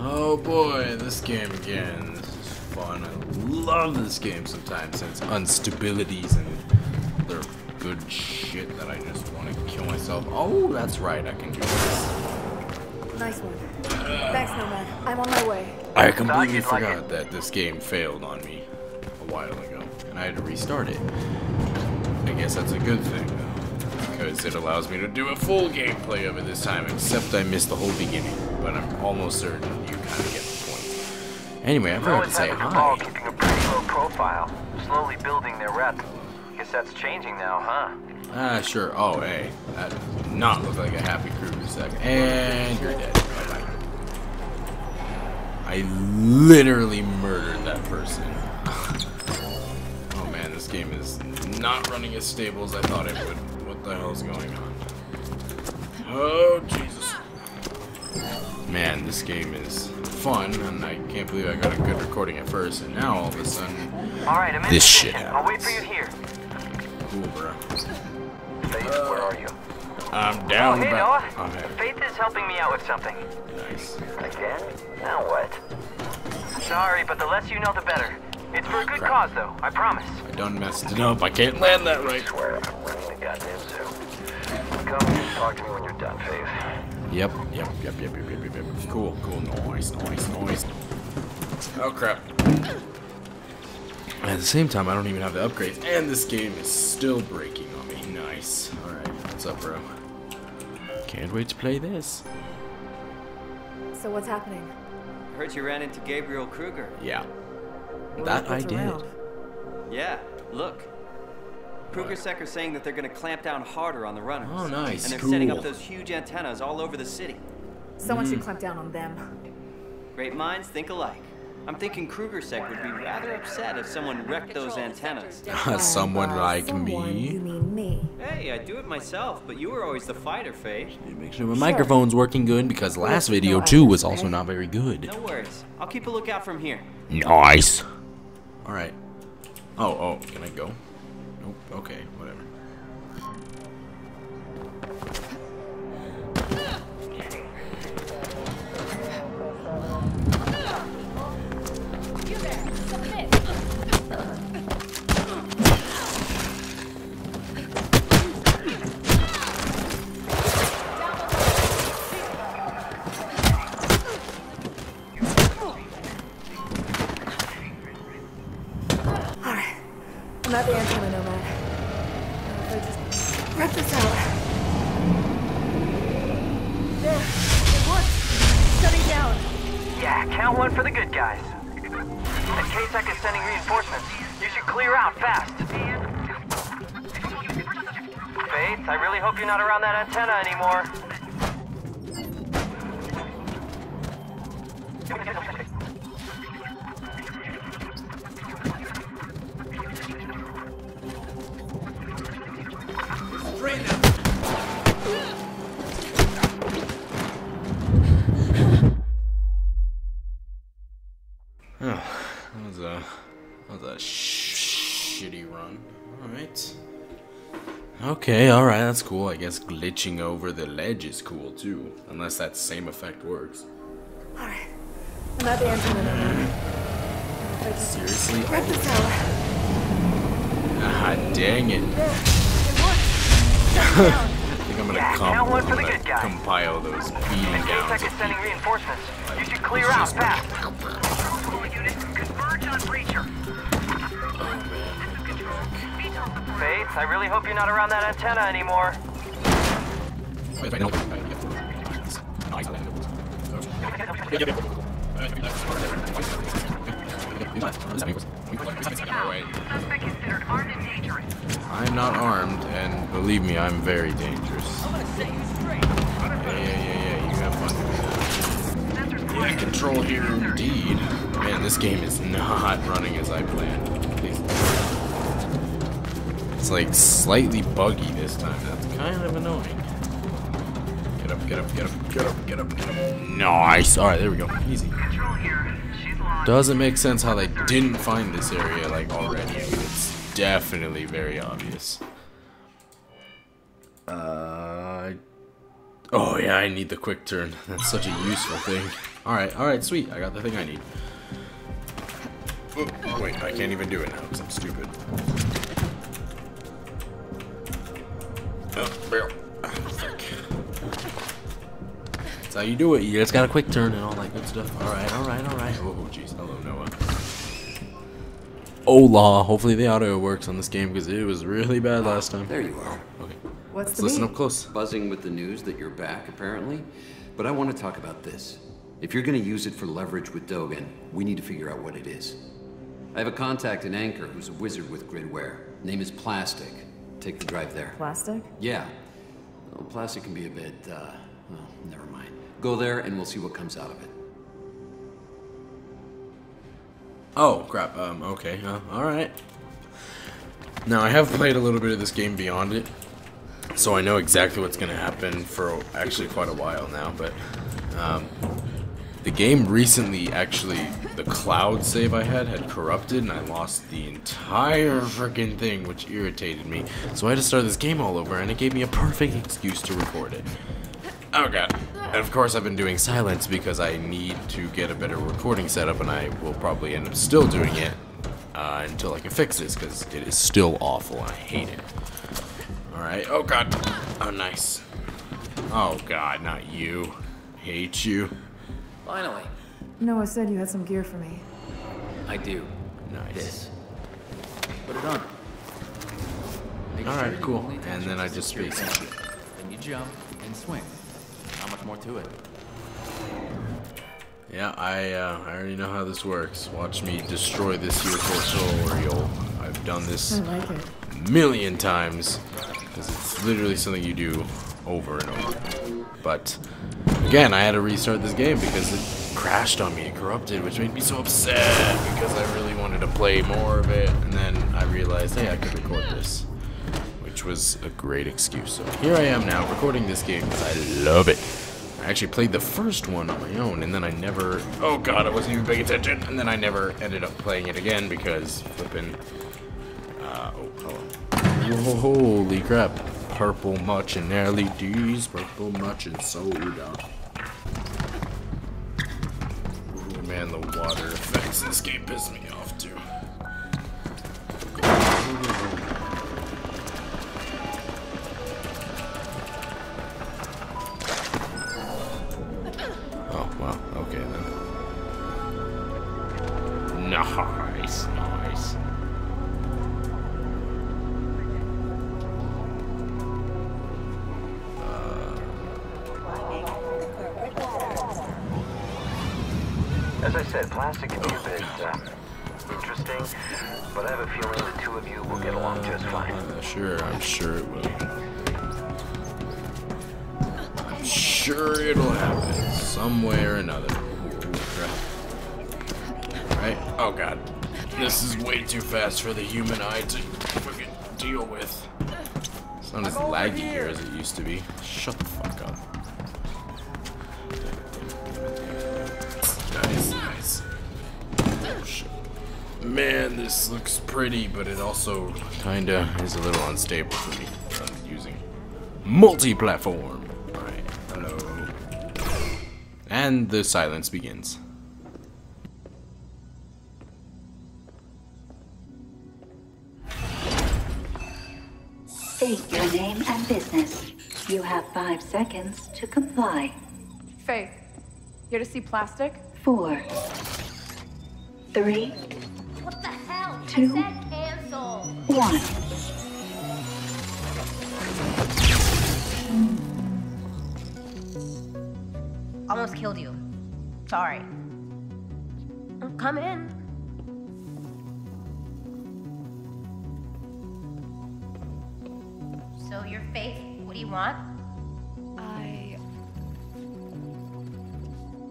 Oh boy, this game again. This is fun. I love this game sometimes. It's unstabilities and other good shit that I just want to kill myself. Oh, that's right. I can do this. Nice one. Thanks, Nomad. I'm on my way. I completely forgot that this game failed on me a while ago, and I had to restart it. I guess that's a good thing, though, because it allows me to do a full gameplay of it this time, except I missed the whole beginning, but I'm almost certain you kind of get the point. Anyway, I forgot to say hi. Keeping a pretty low profile, slowly building their rep. Guess that's changing now, huh? Ah, sure. Oh, hey. That does not look like a happy KrugerSec. And you're dead. Bye-bye. I literally murdered that person. Oh man, this game is not running as stable as I thought it would. What the hell's going on? Oh, Jesus. Man, this game is fun, and I can't believe I got a good recording at first, and now all of a sudden, this shit happens. I'll wait for you here. Cool, bro. Where are you? I'm down. Hey, Noah. I'm here. Faith is helping me out with something. Nice. Again? Now what? Sorry, but the less you know, the better. It's for a good cause, though. I promise. I done messed it up. I can't land that right. I swear, I'm running the goddamn zoo. Come and talk to me when you're done, Faith. Yep. Cool, noise. Oh crap. At the same time, I don't even have the upgrades, and this game is still breaking on me. Nice. Alright, what's up, bro? Can't wait to play this. So what's happening? I heard you ran into Gabriel Kruger. Yeah. Well, that I did. Around. Yeah, look. KrugerSec are saying that they're going to clamp down harder on the runners. Oh, nice. And they're setting up those huge antennas all over the city. Someone should clamp down on them. Great minds think alike. I'm thinking KrugerSec would be rather upset if someone wrecked those antennas. Someone like someone, me? You mean me? Hey, I do it myself, but you were always the fighter, Faye. Make sure my microphone's working good, because last video, too, was also not very good. No worries. I'll keep a lookout from here. Nice. Alright. Oh, can I go? Nope. Okay, whatever. Okay, alright, that's cool. I guess glitching over the ledge is cool too. Unless that same effect works. Alright. I'm at the end. Seriously? Ah, dang it. I think I'm gonna compile those beating downs. Sending reinforcements. You should clear out fast. All units converge on breacher. Faith, I really hope you're not around that antenna anymore. I'm not armed, and believe me, I'm very dangerous. Yeah, you have fun doing that. Yeah, control here indeed. Man, this game is not running as I planned. It's like slightly buggy this time. That's kind of annoying. Get up. Nice. Alright, there we go. Easy. Doesn't make sense how they didn't find this area like already. It's definitely very obvious. Oh yeah, I need the quick turn. That's such a useful thing. Alright, sweet. I got the thing I need. Oh, wait, I can't even do it now because I'm stupid. Oh, barrel. Oh, fuck. That's how you do it. You just got a quick turn and all that good stuff. Alright. Oh, jeez. Hello, Noah. Hola. Hopefully the audio works on this game because it was really bad last time. There you are. Okay. What's the listen mean? Up close. Buzzing with the news that you're back, apparently. But I want to talk about this. If you're going to use it for leverage with Dogan, we need to figure out what it is. I have a contact in Anchor who's a wizard with Gridware. Name is Plastic. Take the drive there. Plastic? Yeah. Well, Plastic can be a bit, well, never mind. Go there and we'll see what comes out of it. Oh, crap. Okay. Alright. Now, I have played a little bit of this game beyond it, so I know exactly what's going to happen for actually quite a while now, but the game recently, actually, the cloud save I had corrupted, and I lost the entire freaking thing, which irritated me. So I had to start this game all over, and it gave me a perfect excuse to record it. Oh god. And of course I've been doing silence because I need to get a better recording setup, and I will probably end up still doing it until I can fix this, because it is still awful, and I hate it. Alright, oh god. Oh nice. Oh god, not you. Hate you. Finally. Noah said you had some gear for me. I do. Nice. This. Put it on. Alright, cool. And then I just space it. Then you jump and swing. How much more to it? Yeah, I already know how this works. Watch me destroy this here corporeal. I've done this a million times. Because it's literally something you do over and over. But again, I had to restart this game because it crashed on me, it corrupted, which made me so upset because I really wanted to play more of it, and then I realized, hey, I could record this, which was a great excuse. So here I am now, recording this game because I love it. I actually played the first one on my own, and then I never, oh god, I wasn't even paying attention, and then I never ended up playing it again because flippin', oh, hello. Whoa, holy crap. Purple much and LEDs, purple much and soda. Ooh, man, the water effects in this game piss me off too. Oh wow, okay then. Nice. As I said, Plastic can be a bit interesting, but I have a feeling the two of you will get along just fine. Sure, I'm sure it will. I'm sure it'll happen some way or another. Right? Oh god, this is way too fast for the human eye to freaking deal with. It's not as laggy here as it used to be. Shut the fuck up. Man, this looks pretty, but it also kinda is a little unstable for me. I'm using multi-platform. Alright, hello. And the silence begins. State your name and business. You have 5 seconds to comply. Faith, you're to see Plastic? 4, 3. What the hell? 2. I said cancel. 1. Almost killed you. Sorry. Come in. So you're Faith. What do you want?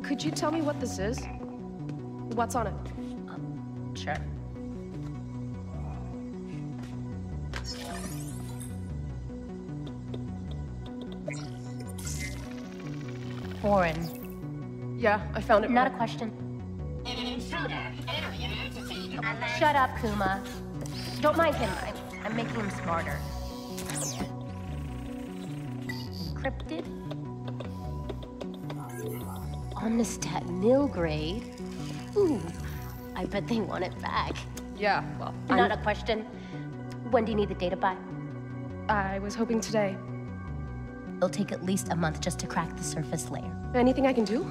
Could you tell me what this is? What's on it? Sure. Foreign. Yeah, I found it. Not wrong. A question. An intruder entering an entity. Shut up, Kuma. Don't mind him. I'm making him smarter. Cryptid? Armistead Mill grade. Ooh, I bet they want it back. Yeah, well, not a question. When do you need the data by? I was hoping today. It'll take at least a month just to crack the surface layer. Anything I can do?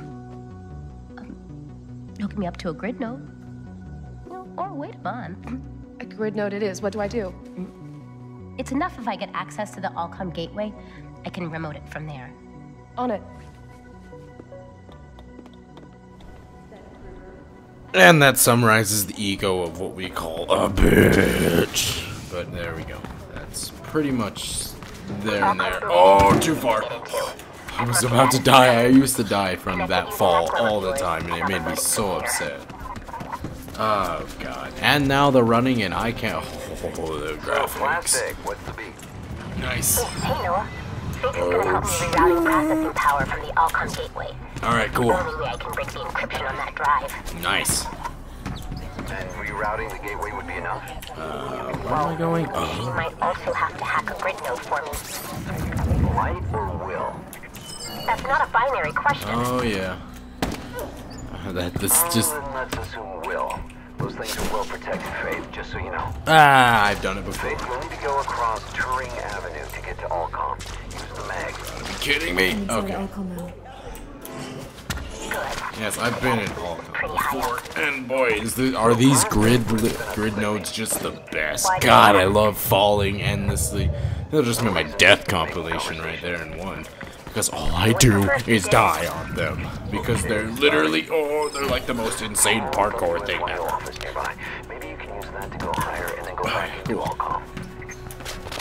Hook me up to a grid node. Or wait a month. A grid node it is. What do I do? It's enough if I get access to the Alcom gateway. I can remote it from there. On it. And that summarizes the ego of what we call a bitch. But there we go. That's pretty much there and there. Oh, too far. I was about to die. I used to die from that fall all the time, and it made me so upset. Oh, God. And now the running, and I can't... Oh, the graphics. Nice. Hey, Noah. Oh. Alright, cool. Nice. And rerouting the gateway would be enough. Where am I going? She might also have to hack a grid node for me. Might or will? That's not a binary question. Oh, yeah. That's just... Let's assume will. Those things are well protected, Faith, just so you know. Ah, I've done it before. Faith, we'll need to go across Turing Avenue to get to Alcom. Use the mag. Are you kidding me? Okay. Yes, I've been in Alcom before. And boy, are these grid nodes just the best? God, I love falling endlessly. They'll just make my death compilation right there in one. Because all I do is die on them. Because they're literally, oh, they're like the most insane parkour thing ever.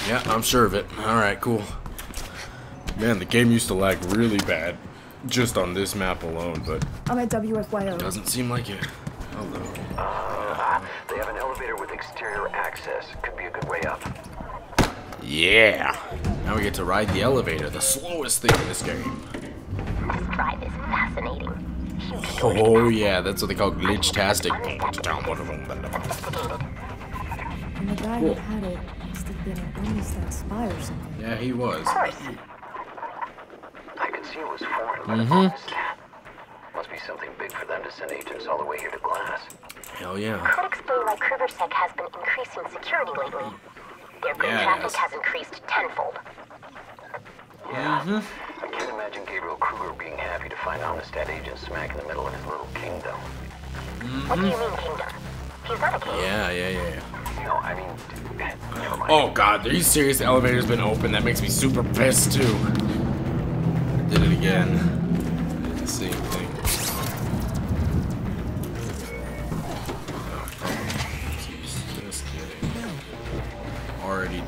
Yeah, I'm sure of it. Alright, cool. Man, the game used to lag really bad. Just on this map alone, but... I'm at WFYO. Doesn't seem like it. Hello. They have an elevator with exterior access. Could be a good way up. Yeah. Now we get to ride the elevator, the slowest thing in this game. This ride is fascinating. Oh yeah, that's what they call glitch-tastic. And the guy who had it must have been an Amistad spy or something. Yeah, he was. Of course. I could see it was foreign, but must be something big for them to send agents all the way here to Glass. Hell yeah. Could explain why KrugerSec has been increasing security lately. Their grid traffic has increased tenfold. Yeah. I can't imagine Gabriel Kruger being happy to find Amistad agents smack in the middle of his little kingdom. What do you mean, kingdom? He's not a king. Yeah. No, I mean, never mind. Oh God, are you serious? The elevator's been open. That makes me super pissed too. I did it again. I did the same thing. Already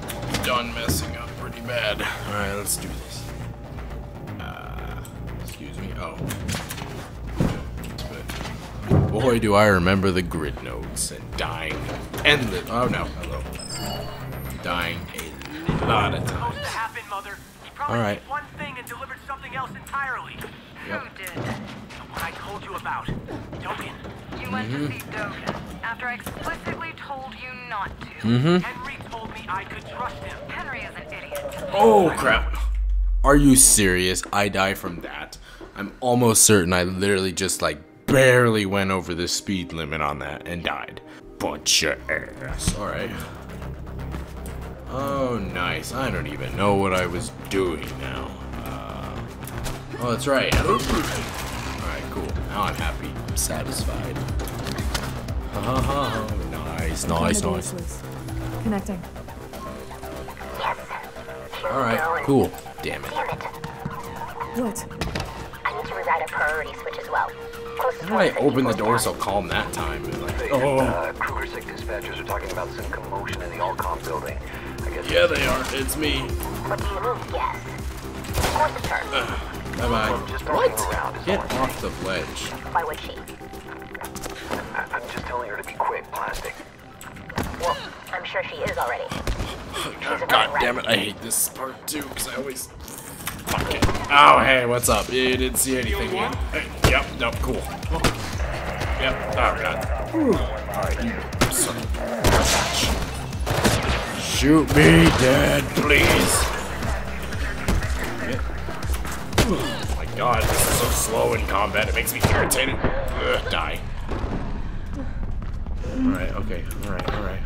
done messing up pretty bad. All right, let's do this. Excuse me. Oh, but boy, do I remember the grid nodes and dying endless. Oh no, hello. Dying a lot of times. All right. One thing and delivered something else entirely. Who did? What I told you about. Dogen. You went to see Dogen after I explicitly told you not to. Henry told me I could trust him. Henry is an idiot. Oh crap. Are you serious? I die from that. I'm almost certain I literally just like barely went over the speed limit on that and died. Bunch of ass. Alright. Oh nice. I don't even know what I was doing now. Oh, that's right. Alright, cool. Now I'm happy. I'm satisfied. Oh, nice. Connecting. Alright, cool. Damn it. What? I need to rewrite a priority switch as well. Why did I open the door so calm that time? Like, oh. KrugerSec dispatchers are talking about some commotion in the Alcom building. I guess yeah, they are. It's me. What do you mean, yes? Of course it's her. Bye bye. What? Get off the ledge. Why would she? I'm just telling her to be quick, plastic. Well, I'm sure she is already. God damn it, I hate this part too, because I always. Fuck it. Oh, hey, what's up? You didn't see anything yet. Hey, yep, cool. Yep, oh god. Alright, you son of a bitch. Shoot me dead, please. Oh my God, this is so slow in combat. It makes me irritated. Ugh, die. Alright, okay. Alright, alright.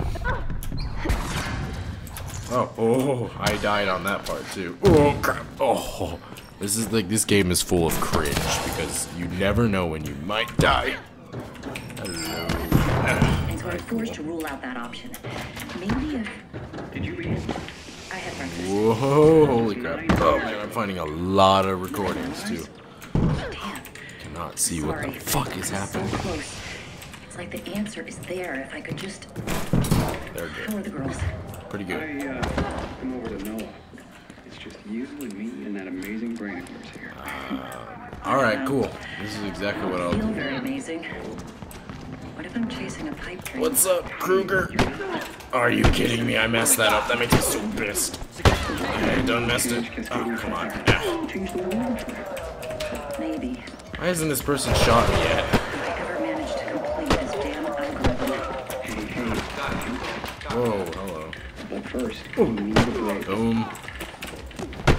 Oh, oh, I died on that part too. Oh, crap. Oh, this is like, this game is full of cringe because you never know when you might die. Hello. And we're forced to rule out that option. Maybe if... Did you read it? I had breakfast. Whoa, holy crap. Oh, man, I'm finding a lot of recordings too. Damn. Cannot see what the fuck is happening. So close. It's like the answer is there if I could just... They're good. How are the girls? Pretty good. I come over to Noah. It's just you and me and that amazing brain of yours here. Alright, cool. This is exactly what I'll do. Very amazing. What if I'm chasing a pipe dream? What's up, Kruger? Are you kidding me? I messed that up. That makes me so pissed. I done messed it. Oh, come on. Yeah. Maybe. Why isn't this person shot yet? I ever managed to complete this damn algorithm. Whoa, hello. But first, boom,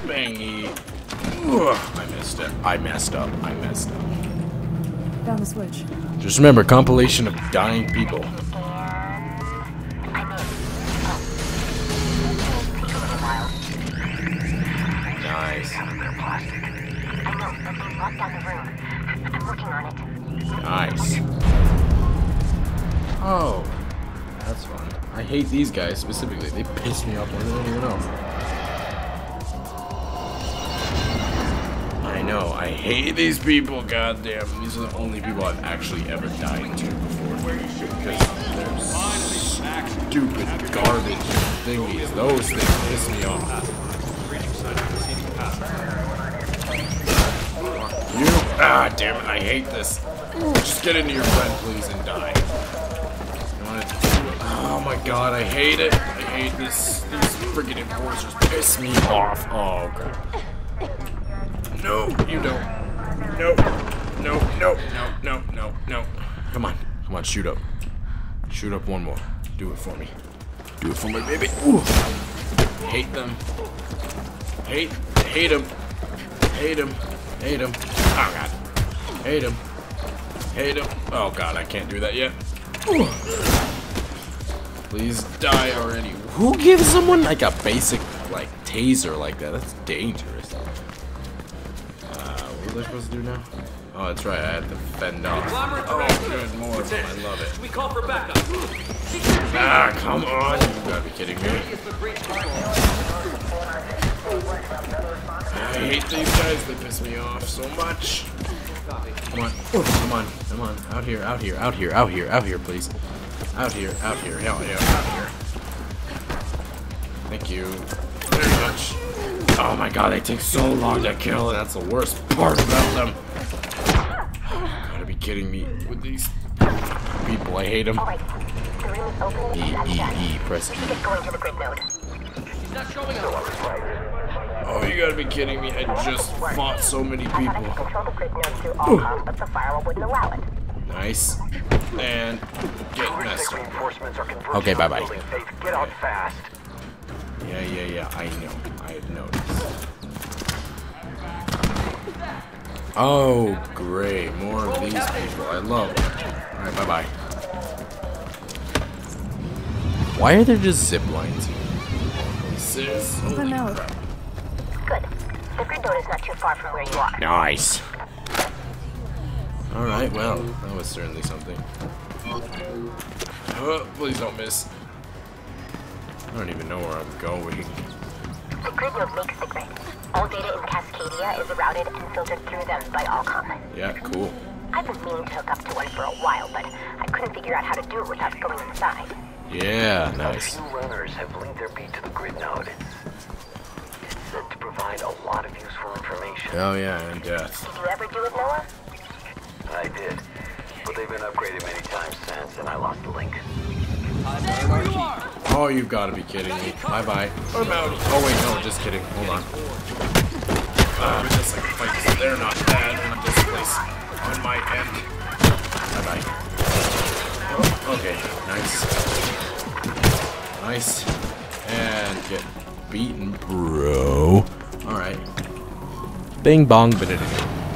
bangy. Ugh, I messed up. I messed up. I messed up. Found the switch. Just remember, compilation of dying people. Nice. Nice. Oh. That's fun. I hate these guys specifically. They piss me off more than anyone else. I know. I hate these people. Goddamn. These are the only people I've actually ever died to before. Because they're stupid garbage thingies. Those things piss me off. You? Ah, damn it. I hate this. Just get into your friend, please, and die. Oh my god, I hate it. I hate this. These freaking enforcers piss me off. Oh, god. No, you don't. No, no, no, no, no, no, no. Come on, come on, shoot up. Shoot up one more. Do it for me. Do it for my baby. Ooh. Hate them. Hate them. Hate them. Hate them. Oh god. Hate them. Hate them. Oh god, I can't do that yet. Ooh. Please die already. Who gives someone like a basic like taser like that? That's dangerous. What was I supposed to do now? Oh, that's right. I had to fend off. Oh, good lord. I love it. We call for backup. Ah, come on. You gotta be kidding me. I hate these guys. They piss me off so much. Come on. Come on. Come on. Out here. Out here. Out here. Out here. Out here, please. Out here, hell yeah, out here. Thank you very much. Oh my god, they take so long to kill, and that's the worst part about them. You gotta be kidding me with these people, I hate them. Press E. Oh, you gotta be kidding me, I just fought so many people. Nice. And get messed up. Okay, bye-bye. Yeah. Yeah, I know. I had noticed. Oh, great. More of these people. I love them. Alright, bye-bye. Why are there just zip lines here? This is... Holy crap. Good. The grid node is not too far from where you are. Nice. Alright, well, that was certainly something. Oh, please don't miss. I don't even know where I'm going. The grid node makes the grid. All data in Cascadia is routed and filtered through them by Alcom. Yeah, cool. I've been meaning to hook up to one for a while, but I couldn't figure out how to do it without going inside. Yeah, nice. A few runners have linked their beat to the grid node. It's said to provide a lot of useful information. Oh yeah, and death. Did you ever do it, Noah? I did, but they've been upgraded many times since, and I lost the link. Oh, you've got to be kidding me. Bye-bye. Oh, wait, no, just kidding. Hold on. They're not bad in this place on my end. Bye-bye. Oh, okay, nice. Nice. And get beaten, bro. All right. Bing, bong, ba-da-da-da.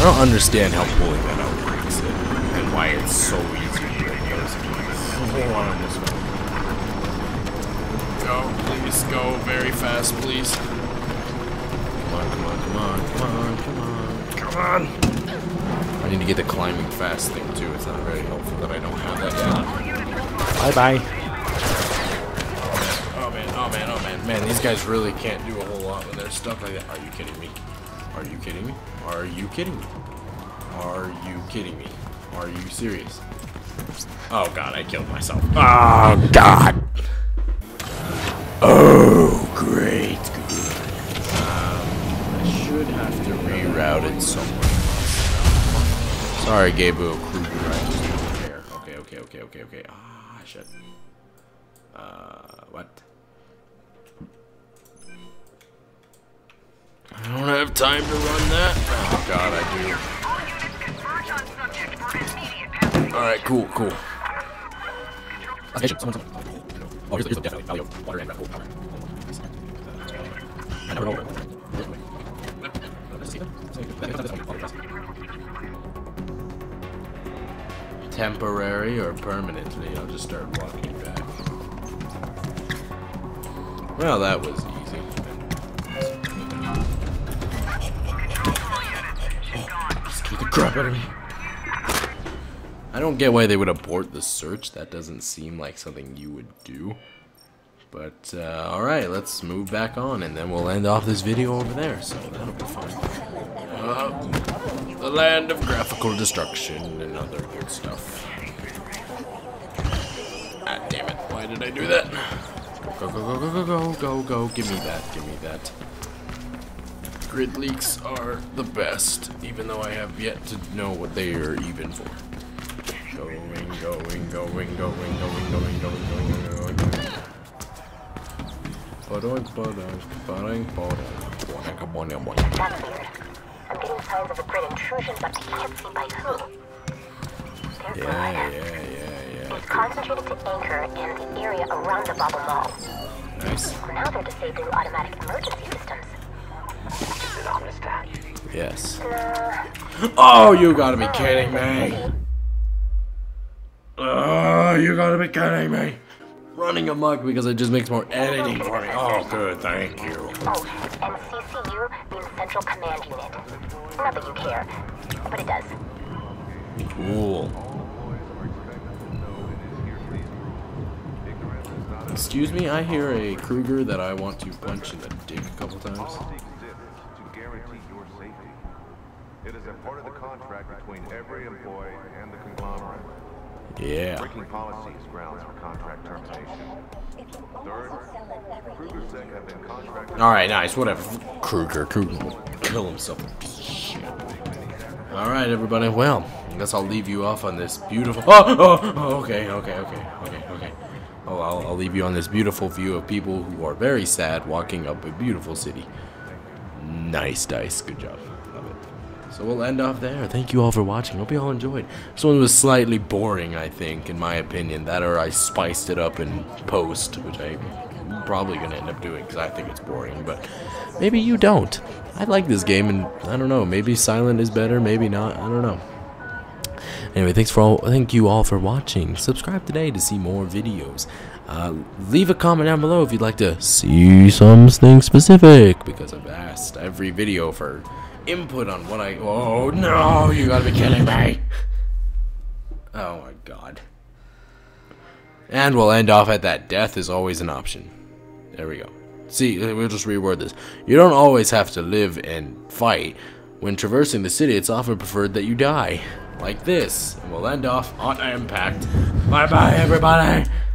I don't understand how pulling that out breaks it, and why it's so easy to break those keys. Hold on this one. Go, please, go very fast, please. Come on, come on, come on, come on, come on, come on. I need to get the climbing fast thing too. It's not very helpful that I don't have that down. Bye-bye. Man, these guys really can't do a whole lot when they're stuck like that. Are you kidding me? Are you kidding me? Are you kidding me? Are you kidding me? Are you serious? Oh god, I killed myself. Oh god! Oh, great. I should have to reroute it somewhere else. Sorry, Gabriel Kruger, I just don't care. Okay, okay, okay, okay, okay. Ah, shit. What? I don't have time to run that. Oh god, I do. Alright, cool, cool. Oh, here's the death valley of water and power. I never know. Temporary or permanently, I'll just start walking back. Well, that was easy. The crap out of me. I don't get why they would abort the search. That doesn't seem like something you would do. But, alright, let's move back on, and then we'll end off this video over there, so that'll be fun. The land of graphical destruction and other good stuff. Ah, damn it. Why did I do that? Go, go, go, go, go, go, go, go. Give me that, give me that. Grid leaks are the best, even though I have yet to know what they are even for. Going, going, going, going, going, going, going, going, going, going, going, going, going, I'm being told of a grid intrusion, but I can't see by who. Yeah. It's concentrated to anchor in the area around the Bobble Mall. Nice. Now they're disabling automatic emergency systems. Yes. Oh, you gotta be kidding me. Oh, you gotta be kidding me. Running amok because it just makes more editing for me. Oh, good, thank you. Oh, and CCU means Central Command Unit. Not that you care, but it does. Cool. Excuse me, I hear a Kruger that I want to punch in the dick a couple times. It is a part of the contract between every employee and the conglomerate. Yeah. Breaking policy is grounds for contract termination. Third, KrugerSec have been contracted. All right, nice. Whatever. Kruger will kill himself. Shit. All right, everybody. Well, I guess I'll leave you off on this beautiful. Okay. I'll leave you on this beautiful view of people who are very sad walking up a beautiful city. Nice dice. Good job. So we'll end off there. Thank you all for watching. Hope you all enjoyed. This one was slightly boring, I think, in my opinion. That or I spiced it up in post, which I'm probably going to end up doing because I think it's boring. But maybe you don't. I like this game, and I don't know. Maybe silent is better. Maybe not. I don't know. Anyway, thank you all for watching. Subscribe today to see more videos. Leave a comment down below if you'd like to see something specific, because I've asked every video for input on what I... Oh, no! You gotta be kidding me! Oh, my God. And we'll end off at that. Death is always an option. There we go. See, we'll just reword this. You don't always have to live and fight. When traversing the city, it's often preferred that you die. Like this. And we'll end off on impact. Bye-bye, everybody!